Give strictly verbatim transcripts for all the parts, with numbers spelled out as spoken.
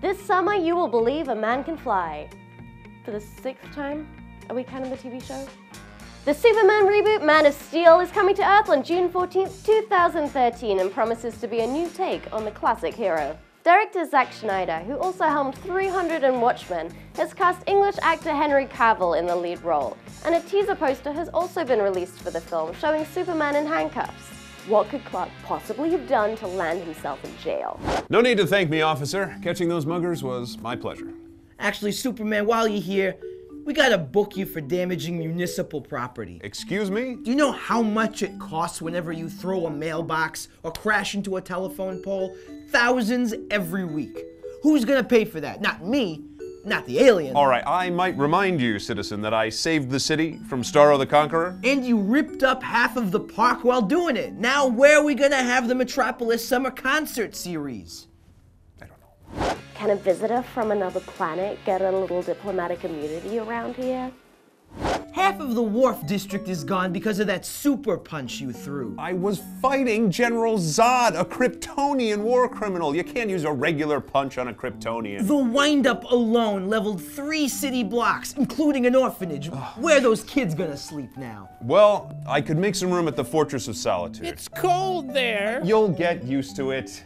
This summer, you will believe a man can fly. For the sixth time? Are we counting the T V show? The Superman reboot, Man of Steel, is coming to Earth on June fourteenth, two thousand thirteen and promises to be a new take on the classic hero. Director Zack Snyder, who also helmed three hundred and Watchmen, has cast English actor Henry Cavill in the lead role, and a teaser poster has also been released for the film, showing Superman in handcuffs. What could Clark possibly have done to land himself in jail? No need to thank me, officer. Catching those muggers was my pleasure. Actually, Superman, while you're here, we gotta book you for damaging municipal property. Excuse me? Do you know how much it costs whenever you throw a mailbox or crash into a telephone pole? Thousands every week. Who's gonna pay for that? Not me, not the alien. All right, I might remind you, citizen, that I saved the city from Starro the Conqueror. And you ripped up half of the park while doing it. Now where are we gonna have the Metropolis Summer Concert Series? Can a visitor from another planet get a little diplomatic immunity around here? Half of the Wharf District is gone because of that super punch you threw. I was fighting General Zod, a Kryptonian war criminal. You can't use a regular punch on a Kryptonian. The wind-up alone leveled three city blocks, including an orphanage. Where are those kids gonna sleep now? Well, I could make some room at the Fortress of Solitude. It's cold there. You'll get used to it.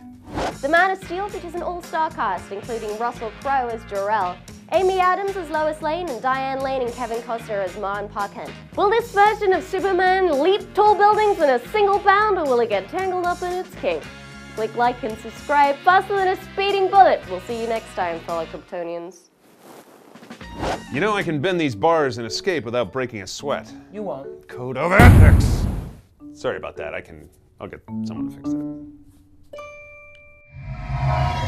The Man of Steel features an all-star cast, including Russell Crowe as Jor-El, Amy Adams as Lois Lane, and Diane Lane and Kevin Costner as Ma and Pa Kent. Will this version of Superman leap tall buildings in a single bound, or will it get tangled up in its cape? Click like and subscribe faster than a speeding bullet. We'll see you next time, fellow Kryptonians. You know I can bend these bars and escape without breaking a sweat. You won't. Code of ethics! Sorry about that, I can... I'll get someone to fix that. Bye.